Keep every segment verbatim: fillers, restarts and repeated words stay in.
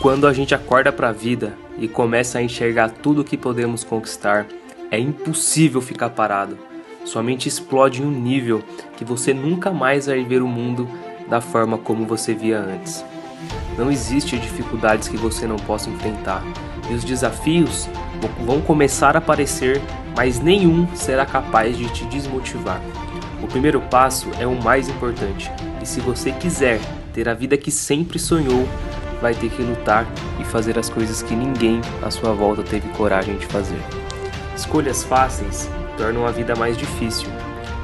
Quando a gente acorda para a vida e começa a enxergar tudo o que podemos conquistar, é impossível ficar parado. Sua mente explode em um nível que você nunca mais vai ver o mundo da forma como você via antes. Não existe dificuldades que você não possa enfrentar, e os desafios vão começar a aparecer, mas nenhum será capaz de te desmotivar. O primeiro passo é o mais importante, e se você quiser ter a vida que sempre sonhou, vai ter que lutar e fazer as coisas que ninguém à sua volta teve coragem de fazer. Escolhas fáceis tornam a vida mais difícil,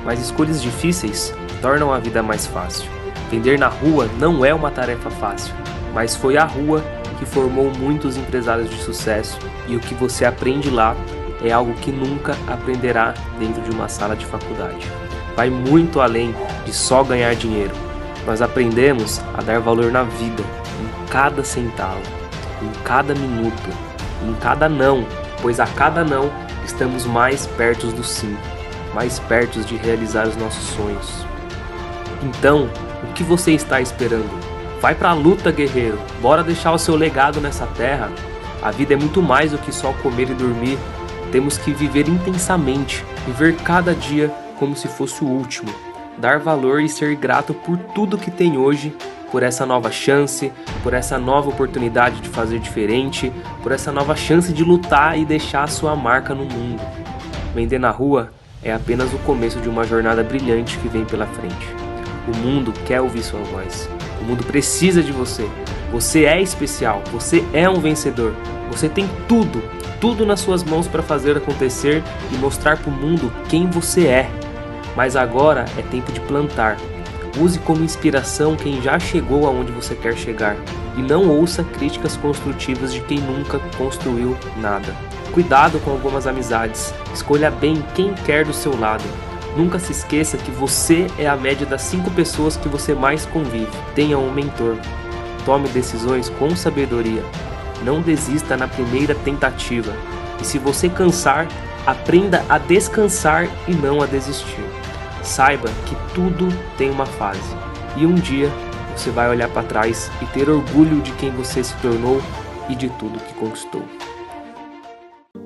mas escolhas difíceis tornam a vida mais fácil. Vender na rua não é uma tarefa fácil, mas foi a rua que formou muitos empresários de sucesso, e o que você aprende lá é algo que nunca aprenderá dentro de uma sala de faculdade. Vai muito além de só ganhar dinheiro. Nós aprendemos a dar valor na vida, em cada centavo, em cada minuto, em cada não, pois a cada não estamos mais perto do sim, mais perto de realizar os nossos sonhos. Então, o que você está esperando? Vai pra luta, guerreiro! Bora deixar o seu legado nessa terra! A vida é muito mais do que só comer e dormir. Temos que viver intensamente, viver cada dia como se fosse o último. Dar valor e ser grato por tudo que tem hoje, por essa nova chance, por essa nova oportunidade de fazer diferente, por essa nova chance de lutar e deixar a sua marca no mundo. Vender na rua é apenas o começo de uma jornada brilhante que vem pela frente. O mundo quer ouvir sua voz. O mundo precisa de você. Você é especial. Você é um vencedor. Você tem tudo, tudo nas suas mãos para fazer acontecer e mostrar para o mundo quem você é. Mas agora é tempo de plantar. Use como inspiração quem já chegou aonde você quer chegar. E não ouça críticas construtivas de quem nunca construiu nada. Cuidado com algumas amizades. Escolha bem quem quer do seu lado. Nunca se esqueça que você é a média das cinco pessoas que você mais convive. Tenha um mentor. Tome decisões com sabedoria. Não desista na primeira tentativa. E se você cansar, aprenda a descansar e não a desistir. Saiba que tudo tem uma fase. E um dia você vai olhar para trás e ter orgulho de quem você se tornou e de tudo que conquistou.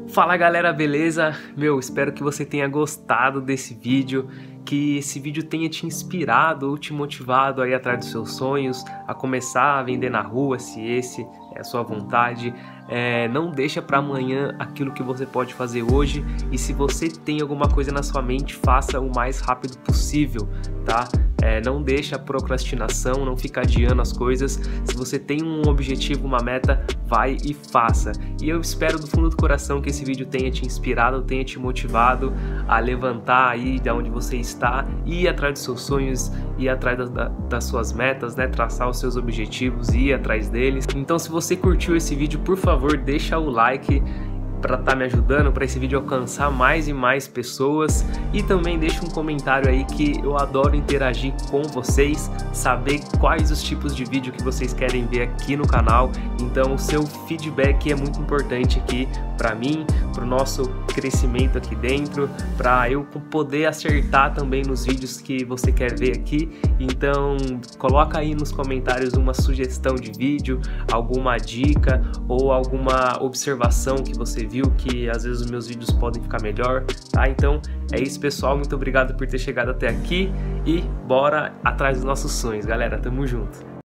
Fala galera, beleza? Meu, espero que você tenha gostado desse vídeo, que esse vídeo tenha te inspirado ou te motivado a ir atrás dos seus sonhos, a começar a vender na rua, se esse é a sua vontade. É, não deixa para amanhã aquilo que você pode fazer hoje, e se você tem alguma coisa na sua mente, faça o mais rápido possível, tá? É, não deixa a procrastinação, não fica adiando as coisas. Se você tem um objetivo, uma meta, vai e faça. E eu espero do fundo do coração que esse vídeo tenha te inspirado, tenha te motivado a levantar aí de onde você está, ir atrás dos seus sonhos, ir atrás da, da, das suas metas, né? Traçar os seus objetivos e ir atrás deles. Então, se você curtiu esse vídeo, por favor, deixa o like para estar tá me ajudando, para esse vídeo alcançar mais e mais pessoas, e também deixa um comentário aí que eu adoro interagir com vocês, saber quais os tipos de vídeo que vocês querem ver aqui no canal. Então o seu feedback é muito importante aqui para mim, para o nosso crescimento aqui dentro, para eu poder acertar também nos vídeos que você quer ver aqui. Então coloca aí nos comentários uma sugestão de vídeo, alguma dica ou alguma observação que você viu, que às vezes os meus vídeos podem ficar melhor, tá? Então é isso, pessoal, muito obrigado por ter chegado até aqui e bora atrás dos nossos sonhos, galera, tamo junto!